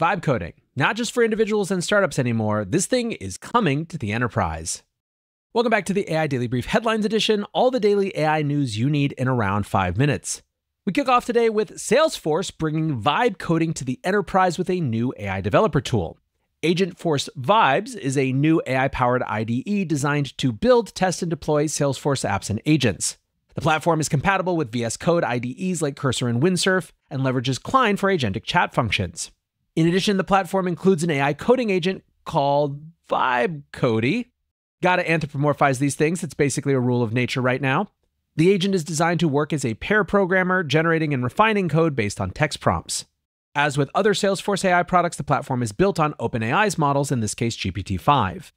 Vibe coding, not just for individuals and startups anymore. This thing is coming to the enterprise. Welcome back to the AI Daily Brief Headlines Edition, all the daily AI news you need in around 5 minutes. We kick off today with Salesforce bringing vibe coding to the enterprise with a new AI developer tool. Agent Force Vibes is a new AI-powered IDE designed to build, test, and deploy Salesforce apps and agents. The platform is compatible with VS Code IDEs like Cursor and Windsurf and leverages Klein for agentic chat functions. In addition, the platform includes an AI coding agent called Vibe Cody. Gotta anthropomorphize these things. It's basically a rule of nature right now. The agent is designed to work as a pair programmer, generating and refining code based on text prompts. As with other Salesforce AI products, the platform is built on OpenAI's models, in this case, GPT-5.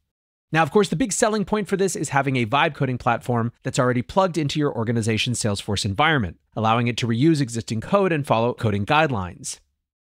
Now, of course, the big selling point for this is having a vibe coding platform that's already plugged into your organization's Salesforce environment, allowing it to reuse existing code and follow coding guidelines.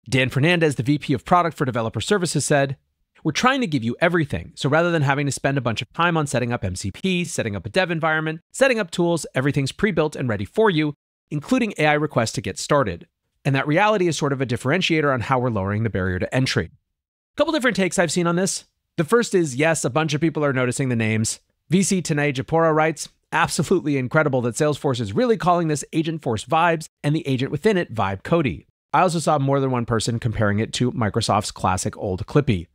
Dan Fernandez, the VP of Product for Developer Services, said, "We're trying to give you everything. So rather than having to spend a bunch of time on setting up MCP, setting up a dev environment, setting up tools, everything's pre-built and ready for you, including AI requests to get started." And that reality is sort of a differentiator on how we're lowering the barrier to entry. A couple different takes I've seen on this. The first is, yes, a bunch of people are noticing the names. VC Tanay Japora writes, "Absolutely incredible that Salesforce is really calling this Agent Force Vibes and the agent within it, Vibe Cody." I also saw more than one person comparing it to Microsoft's classic old Clippy.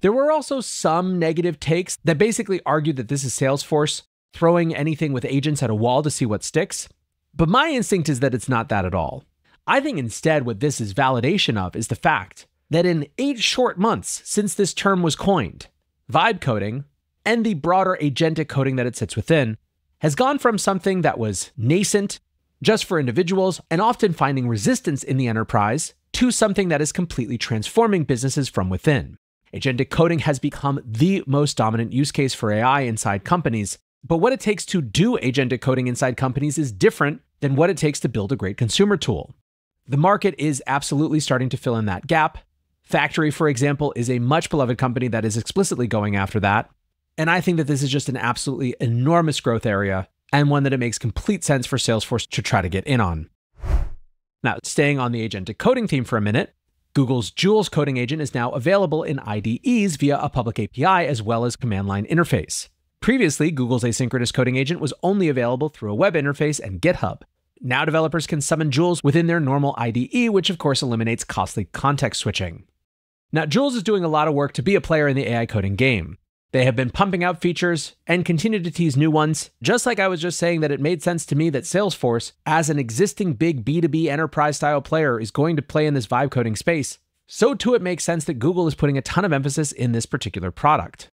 There were also some negative takes that basically argued that this is Salesforce throwing anything with agents at a wall to see what sticks. But my instinct is that it's not that at all. I think instead what this is validation of is the fact that in 8 short months since this term was coined, vibe coding and the broader agentic coding that it sits within has gone from something that was nascent just for individuals and often finding resistance in the enterprise to something that is completely transforming businesses from within. Agentic coding has become the most dominant use case for AI inside companies, but what it takes to do agentic coding inside companies is different than what it takes to build a great consumer tool. The market is absolutely starting to fill in that gap. Factory, for example, is a much beloved company that is explicitly going after that. And I think that this is just an absolutely enormous growth area and one that it makes complete sense for Salesforce to try to get in on. Now, staying on the agentic coding theme for a minute, Google's Jules coding agent is now available in IDEs via a public API as well as command line interface. Previously, Google's asynchronous coding agent was only available through a web interface and GitHub. Now developers can summon Jules within their normal IDE, which of course eliminates costly context switching. Now, Jules is doing a lot of work to be a player in the AI coding game. They have been pumping out features and continue to tease new ones, just like I was just saying that it made sense to me that Salesforce, as an existing big B2B enterprise-style player, is going to play in this vibe coding space. So too, it makes sense that Google is putting a ton of emphasis in this particular product.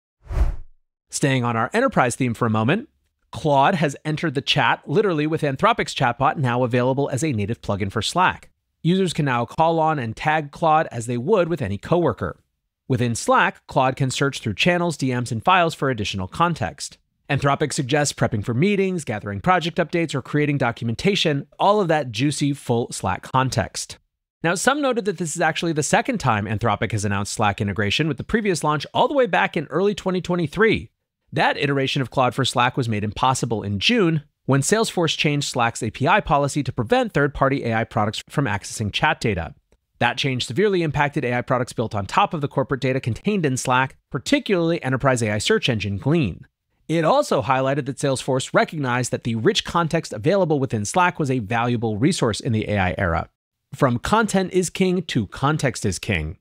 Staying on our enterprise theme for a moment, Claude has entered the chat literally with Anthropic's chatbot now available as a native plugin for Slack. Users can now call on and tag Claude as they would with any coworker. Within Slack, Claude can search through channels, DMs, and files for additional context. Anthropic suggests prepping for meetings, gathering project updates, or creating documentation, all of that juicy, full Slack context. Now, some noted that this is actually the second time Anthropic has announced Slack integration, with the previous launch all the way back in early 2023. That iteration of Claude for Slack was made impossible in June when Salesforce changed Slack's API policy to prevent third-party AI products from accessing chat data. That change severely impacted AI products built on top of the corporate data contained in Slack, particularly enterprise AI search engine Glean. It also highlighted that Salesforce recognized that the rich context available within Slack was a valuable resource in the AI era. From content is king to context is king.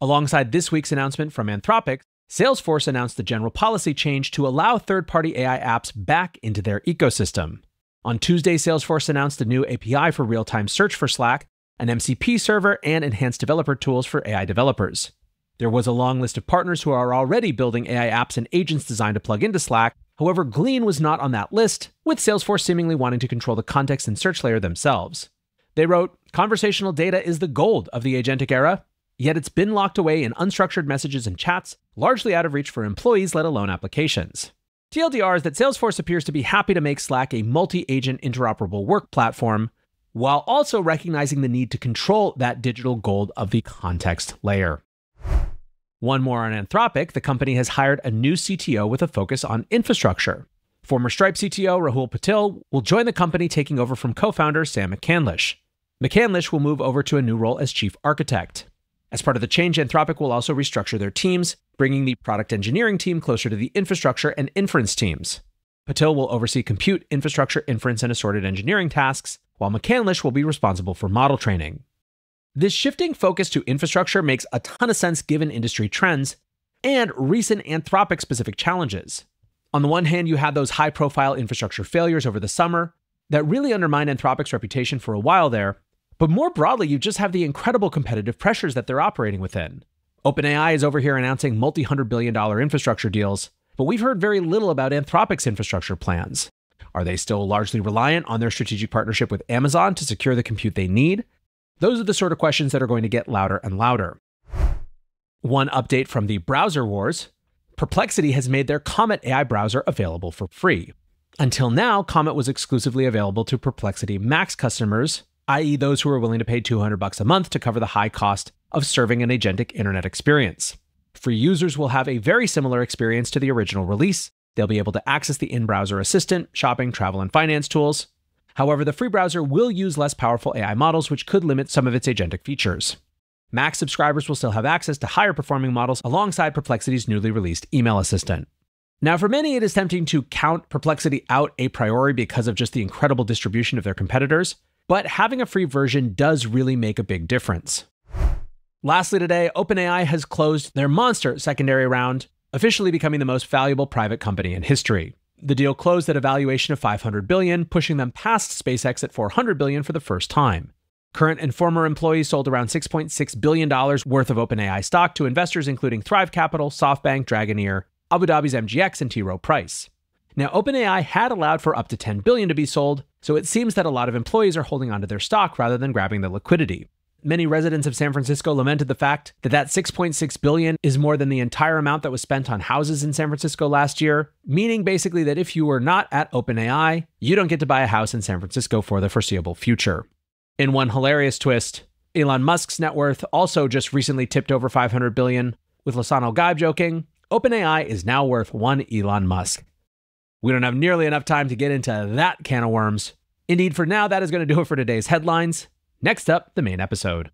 Alongside this week's announcement from Anthropic, Salesforce announced the general policy change to allow third-party AI apps back into their ecosystem. On Tuesday, Salesforce announced a new API for real-time search for Slack, an MCP server, and enhanced developer tools for AI developers. There was a long list of partners who are already building AI apps and agents designed to plug into Slack. However, Glean was not on that list, with Salesforce seemingly wanting to control the context and search layer themselves. They wrote, "Conversational data is the gold of the agentic era, yet it's been locked away in unstructured messages and chats, largely out of reach for employees, let alone applications." TLDR is that Salesforce appears to be happy to make Slack a multi-agent interoperable work platform, while also recognizing the need to control that digital gold of the context layer. One more on Anthropic, the company has hired a new CTO with a focus on infrastructure. Former Stripe CTO Rahul Patil will join the company, taking over from co-founder Sam McCandlish. McCandlish will move over to a new role as chief architect. As part of the change, Anthropic will also restructure their teams, bringing the product engineering team closer to the infrastructure and inference teams. Patil will oversee compute, infrastructure, inference, and assorted engineering tasks, while McCandlish will be responsible for model training. This shifting focus to infrastructure makes a ton of sense given industry trends and recent Anthropic-specific challenges. On the one hand, you had those high-profile infrastructure failures over the summer that really undermined Anthropic's reputation for a while there, but more broadly, you just have the incredible competitive pressures that they're operating within. OpenAI is over here announcing multi-$100 billion infrastructure deals, but we've heard very little about Anthropic's infrastructure plans. Are they still largely reliant on their strategic partnership with Amazon to secure the compute they need? Those are the sort of questions that are going to get louder and louder. One update from the browser wars: Perplexity has made their Comet AI browser available for free. Until now, Comet was exclusively available to Perplexity Max customers, i.e. those who are willing to pay $200 a month to cover the high cost of serving an agentic internet experience. Free users will have a very similar experience to the original release. They'll be able to access the in-browser assistant, shopping, travel, and finance tools. However, the free browser will use less powerful AI models, which could limit some of its agentic features. Max subscribers will still have access to higher performing models alongside Perplexity's newly released email assistant. Now, for many, it is tempting to count Perplexity out a priori because of just the incredible distribution of their competitors, but having a free version does really make a big difference. Lastly today, OpenAI has closed their monster secondary round, officially becoming the most valuable private company in history. The deal closed at a valuation of $500 billion, pushing them past SpaceX at $400 billion for the first time. Current and former employees sold around $6.6 billion worth of OpenAI stock to investors including Thrive Capital, SoftBank, Dragoneer, Abu Dhabi's MGX, and T. Rowe Price. Now, OpenAI had allowed for up to $10 billion to be sold, so it seems that a lot of employees are holding onto their stock rather than grabbing the liquidity. Many residents of San Francisco lamented the fact that $6.6 billion is more than the entire amount that was spent on houses in San Francisco last year, meaning basically that if you were not at OpenAI, you don't get to buy a house in San Francisco for the foreseeable future. In one hilarious twist, Elon Musk's net worth also just recently tipped over $500 billion, with Lisan al-Gaib joking, "OpenAI is now worth one Elon Musk." We don't have nearly enough time to get into that can of worms. Indeed, for now, that is going to do it for today's headlines. Next up, the main episode.